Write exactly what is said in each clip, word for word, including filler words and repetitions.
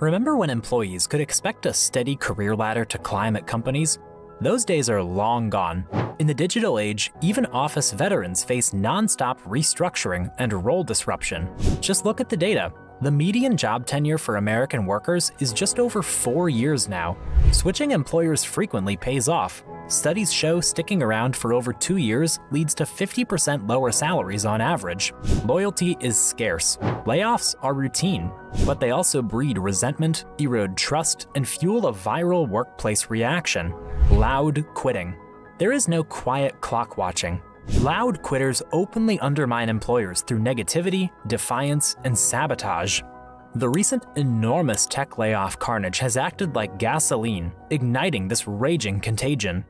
Remember when employees could expect a steady career ladder to climb at companies? Those days are long gone. In the digital age, even office veterans face nonstop restructuring and role disruption. Just look at the data. The median job tenure for American workers is just over four years now. Switching employers frequently pays off. Studies show sticking around for over two years leads to fifty percent lower salaries on average. Loyalty is scarce. Layoffs are routine, but they also breed resentment, erode trust, and fuel a viral workplace reaction. Loud quitting. There is no quiet clock watching. Loud quitters openly undermine employers through negativity, defiance, and sabotage. The recent enormous tech layoff carnage has acted like gasoline, igniting this raging contagion.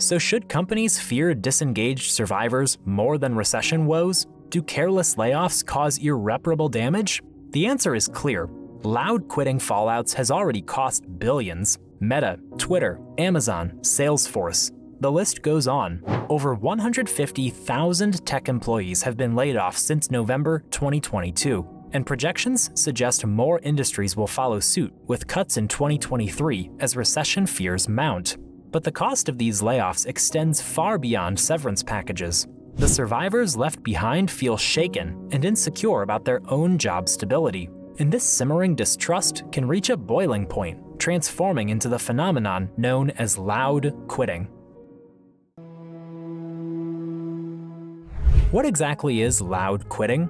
So should companies fear disengaged survivors more than recession woes? Do careless layoffs cause irreparable damage? The answer is clear. Loud quitting fallouts has already cost billions. Meta, Twitter, Amazon, Salesforce. The list goes on. Over one hundred fifty thousand tech employees have been laid off since November twenty twenty-two, and projections suggest more industries will follow suit with cuts in twenty twenty-three as recession fears mount. But the cost of these layoffs extends far beyond severance packages. The survivors left behind feel shaken and insecure about their own job stability, and this simmering distrust can reach a boiling point, transforming into the phenomenon known as loud quitting. What exactly is loud quitting?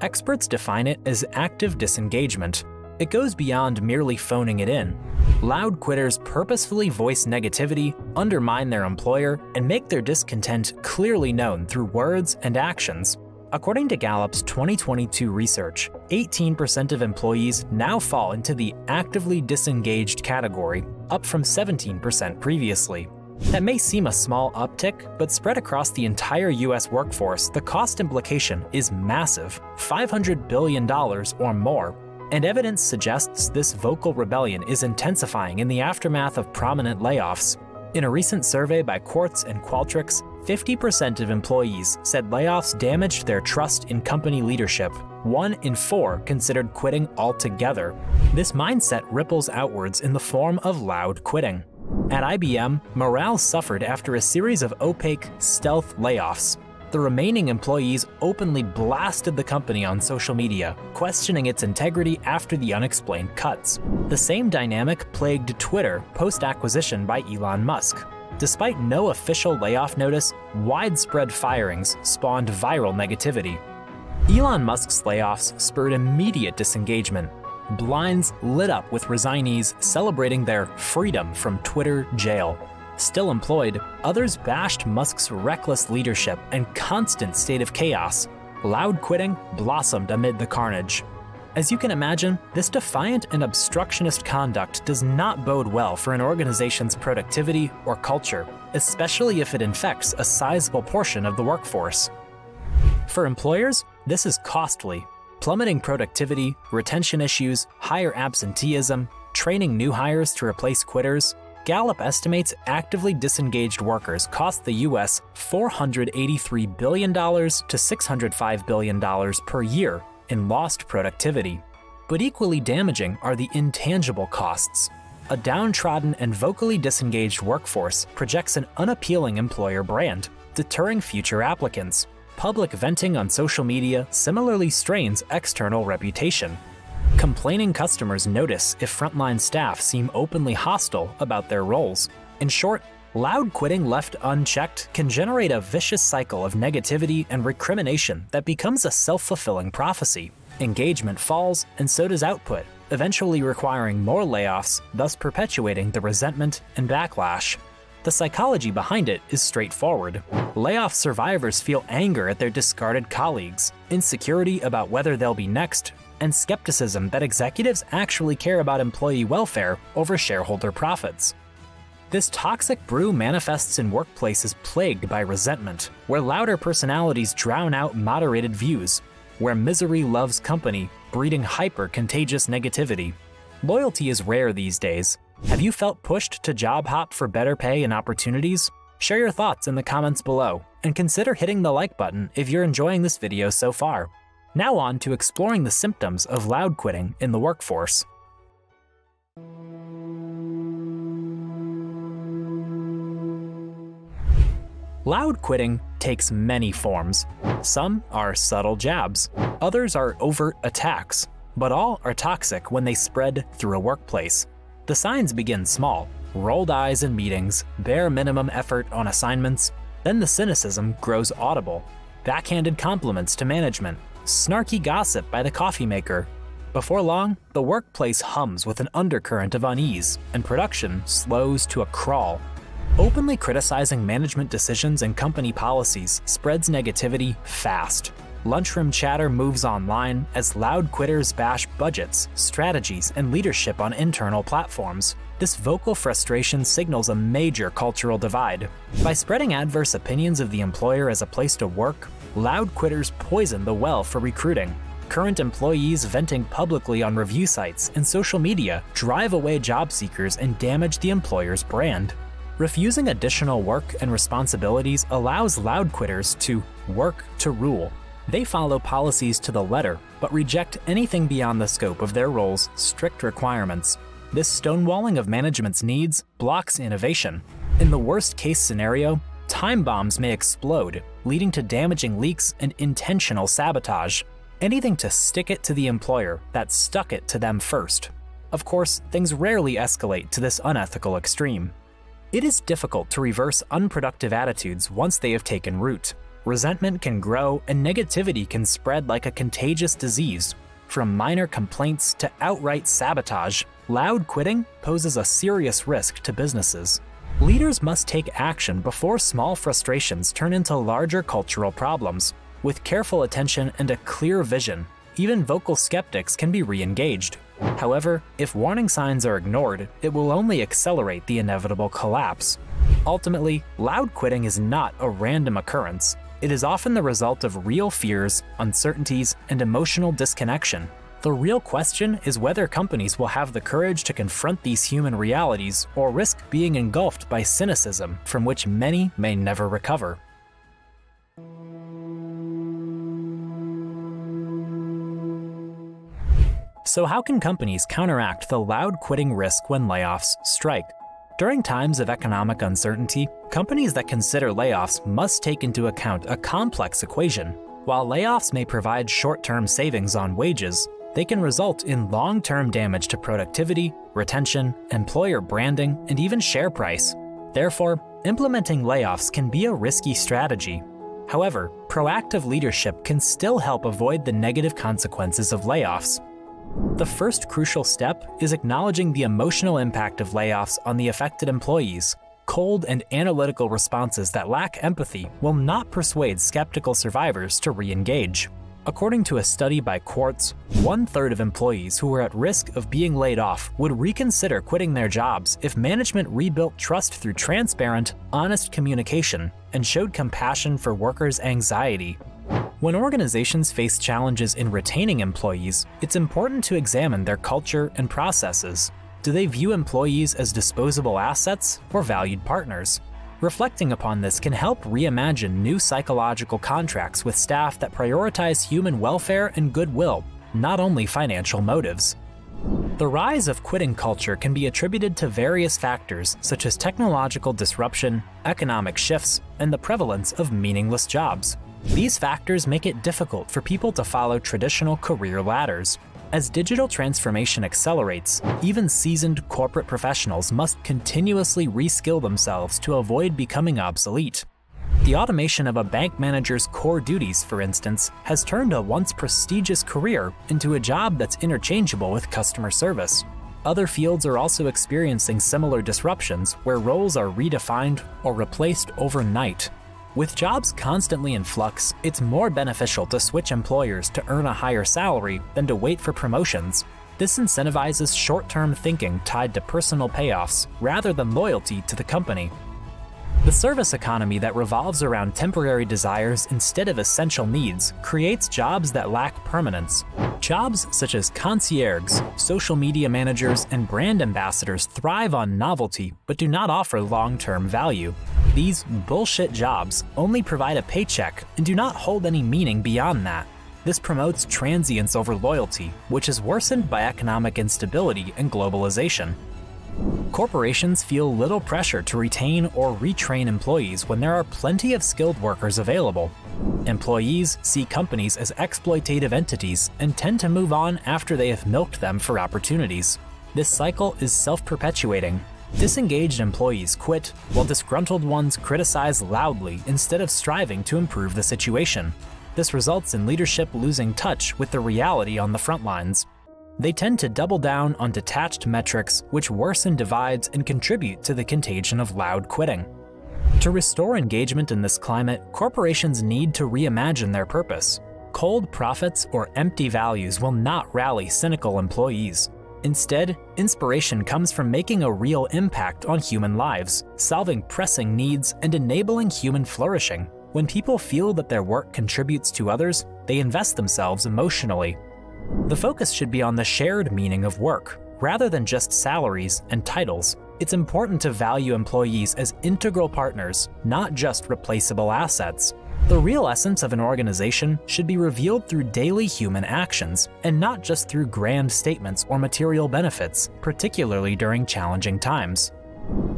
Experts define it as active disengagement. It goes beyond merely phoning it in. Loud quitters purposefully voice negativity, undermine their employer, and make their discontent clearly known through words and actions. According to Gallup's twenty twenty-two research, eighteen percent of employees now fall into the actively disengaged category, up from seventeen percent previously. That may seem a small uptick, but spread across the entire U S workforce, the cost implication is massive, five hundred billion dollars or more. And evidence suggests this vocal rebellion is intensifying in the aftermath of prominent layoffs. In a recent survey by Quartz and Qualtrics, fifty percent of employees said layoffs damaged their trust in company leadership. One in four considered quitting altogether. This mindset ripples outwards in the form of loud quitting. At I B M, morale suffered after a series of opaque, stealth layoffs. The remaining employees openly blasted the company on social media, questioning its integrity after the unexplained cuts. The same dynamic plagued Twitter post-acquisition by Elon Musk. Despite no official layoff notice, widespread firings spawned viral negativity. Elon Musk's layoffs spurred immediate disengagement. Blinds lit up with resignees celebrating their freedom from Twitter jail. Still employed, others bashed Musk's reckless leadership and constant state of chaos. Loud quitting blossomed amid the carnage. As you can imagine, this defiant and obstructionist conduct does not bode well for an organization's productivity or culture, especially if it infects a sizable portion of the workforce. For employers, this is costly. Plummeting productivity, retention issues, higher absenteeism, training new hires to replace quitters. Gallup estimates actively disengaged workers cost the U S four hundred eighty-three billion dollars to six hundred five billion dollars per year in lost productivity. But equally damaging are the intangible costs. A downtrodden and vocally disengaged workforce projects an unappealing employer brand, deterring future applicants. Public venting on social media similarly strains external reputation. Complaining customers notice if frontline staff seem openly hostile about their roles. In short, loud quitting left unchecked can generate a vicious cycle of negativity and recrimination that becomes a self-fulfilling prophecy. Engagement falls, and so does output, eventually requiring more layoffs, thus perpetuating the resentment and backlash. The psychology behind it is straightforward. Layoff survivors feel anger at their discarded colleagues, insecurity about whether they'll be next, and skepticism that executives actually care about employee welfare over shareholder profits. This toxic brew manifests in workplaces plagued by resentment, where louder personalities drown out moderated views. where misery loves company, breeding hyper-contagious negativity. Loyalty is rare these days. Have you felt pushed to job hop for better pay and opportunities? Share your thoughts in the comments below, and consider hitting the like button if you're enjoying this video so far. Now on to exploring the symptoms of loud quitting in the workforce. Loud quitting takes many forms. Some are subtle jabs, others are overt attacks, but all are toxic when they spread through a workplace. The signs begin small, rolled eyes in meetings, bare minimum effort on assignments, then the cynicism grows audible, backhanded compliments to management, snarky gossip by the coffee maker. Before long, the workplace hums with an undercurrent of unease, and production slows to a crawl. Openly criticizing management decisions and company policies spreads negativity fast. Lunchroom chatter moves online as loud quitters bash budgets, strategies, and leadership on internal platforms. This vocal frustration signals a major cultural divide. By spreading adverse opinions of the employer as a place to work, loud quitters poison the well for recruiting. Current employees venting publicly on review sites and social media drive away job seekers and damage the employer's brand. Refusing additional work and responsibilities allows loud quitters to work to rule. They follow policies to the letter, but reject anything beyond the scope of their role's strict requirements. This stonewalling of management's needs blocks innovation. In the worst-case scenario, time bombs may explode, leading to damaging leaks and intentional sabotage. Anything to stick it to the employer that stuck it to them first. Of course, things rarely escalate to this unethical extreme. It is difficult to reverse unproductive attitudes once they have taken root. Resentment can grow and negativity can spread like a contagious disease. From minor complaints to outright sabotage, loud quitting poses a serious risk to businesses. Leaders must take action before small frustrations turn into larger cultural problems. With careful attention and a clear vision, even vocal skeptics can be re-engaged. However, if warning signs are ignored, it will only accelerate the inevitable collapse. Ultimately, loud quitting is not a random occurrence. It is often the result of real fears, uncertainties, and emotional disconnection. The real question is whether companies will have the courage to confront these human realities or risk being engulfed by cynicism from which many may never recover. So how can companies counteract the loud quitting risk when layoffs strike? During times of economic uncertainty, companies that consider layoffs must take into account a complex equation. While layoffs may provide short-term savings on wages, they can result in long-term damage to productivity, retention, employer branding, and even share price. Therefore, implementing layoffs can be a risky strategy. However, proactive leadership can still help avoid the negative consequences of layoffs. The first crucial step is acknowledging the emotional impact of layoffs on the affected employees. Cold and analytical responses that lack empathy will not persuade skeptical survivors to re-engage. According to a study by Quartz, one-third of employees who were at risk of being laid off would reconsider quitting their jobs if management rebuilt trust through transparent, honest communication and showed compassion for workers' anxiety. When organizations face challenges in retaining employees, it's important to examine their culture and processes. Do they view employees as disposable assets or valued partners? Reflecting upon this can help reimagine new psychological contracts with staff that prioritize human welfare and goodwill, not only financial motives. The rise of quitting culture can be attributed to various factors such as technological disruption, economic shifts, and the prevalence of meaningless jobs. These factors make it difficult for people to follow traditional career ladders. As digital transformation accelerates, even seasoned corporate professionals must continuously reskill themselves to avoid becoming obsolete. The automation of a bank manager's core duties, for instance, has turned a once prestigious career into a job that's interchangeable with customer service. Other fields are also experiencing similar disruptions where roles are redefined or replaced overnight. With jobs constantly in flux, it's more beneficial to switch employers to earn a higher salary than to wait for promotions. This incentivizes short-term thinking tied to personal payoffs rather than loyalty to the company. The service economy that revolves around temporary desires instead of essential needs creates jobs that lack permanence. Jobs such as concierges, social media managers, and brand ambassadors thrive on novelty but do not offer long-term value. These bullshit jobs only provide a paycheck and do not hold any meaning beyond that. This promotes transience over loyalty, which is worsened by economic instability and globalization. Corporations feel little pressure to retain or retrain employees when there are plenty of skilled workers available. Employees see companies as exploitative entities and tend to move on after they have milked them for opportunities. This cycle is self-perpetuating. Disengaged employees quit, while disgruntled ones criticize loudly instead of striving to improve the situation. This results in leadership losing touch with the reality on the front lines. They tend to double down on detached metrics, which worsen divides and contribute to the contagion of loud quitting. To restore engagement in this climate, corporations need to reimagine their purpose. Cold profits or empty values will not rally cynical employees. Instead, inspiration comes from making a real impact on human lives, solving pressing needs, and enabling human flourishing. When people feel that their work contributes to others, they invest themselves emotionally. The focus should be on the shared meaning of work, rather than just salaries and titles. It's important to value employees as integral partners, not just replaceable assets. The real essence of an organization should be revealed through daily human actions, and not just through grand statements or material benefits, particularly during challenging times.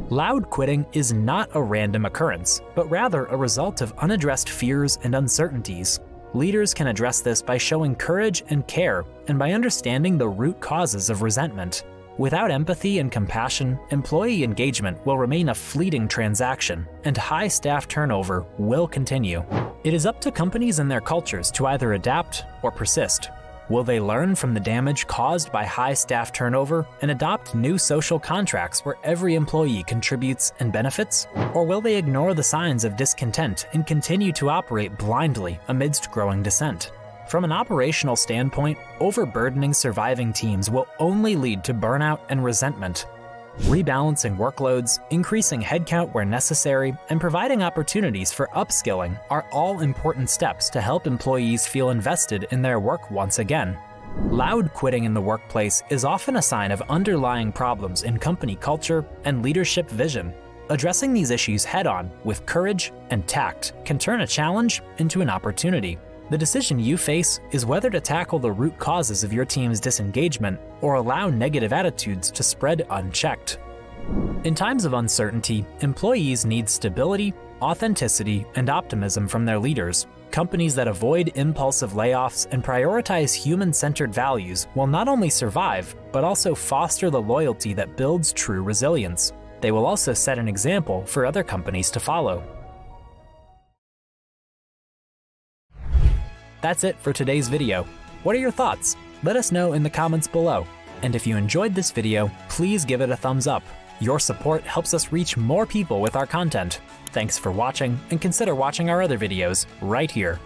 Loud quitting is not a random occurrence, but rather a result of unaddressed fears and uncertainties. Leaders can address this by showing courage and care, and by understanding the root causes of resentment. Without empathy and compassion, employee engagement will remain a fleeting transaction, and high staff turnover will continue. It is up to companies and their cultures to either adapt or persist. Will they learn from the damage caused by high staff turnover and adopt new social contracts where every employee contributes and benefits? Or will they ignore the signs of discontent and continue to operate blindly amidst growing dissent? From an operational standpoint, overburdening surviving teams will only lead to burnout and resentment. Rebalancing workloads, increasing headcount where necessary, and providing opportunities for upskilling are all important steps to help employees feel invested in their work once again. Loud quitting in the workplace is often a sign of underlying problems in company culture and leadership vision. Addressing these issues head-on with courage and tact can turn a challenge into an opportunity. The decision you face is whether to tackle the root causes of your team's disengagement or allow negative attitudes to spread unchecked. In times of uncertainty, employees need stability, authenticity, and optimism from their leaders. Companies that avoid impulsive layoffs and prioritize human-centered values will not only survive, but also foster the loyalty that builds true resilience. They will also set an example for other companies to follow. That's it for today's video. What are your thoughts? Let us know in the comments below. And if you enjoyed this video, please give it a thumbs up. Your support helps us reach more people with our content. Thanks for watching, and consider watching our other videos right here.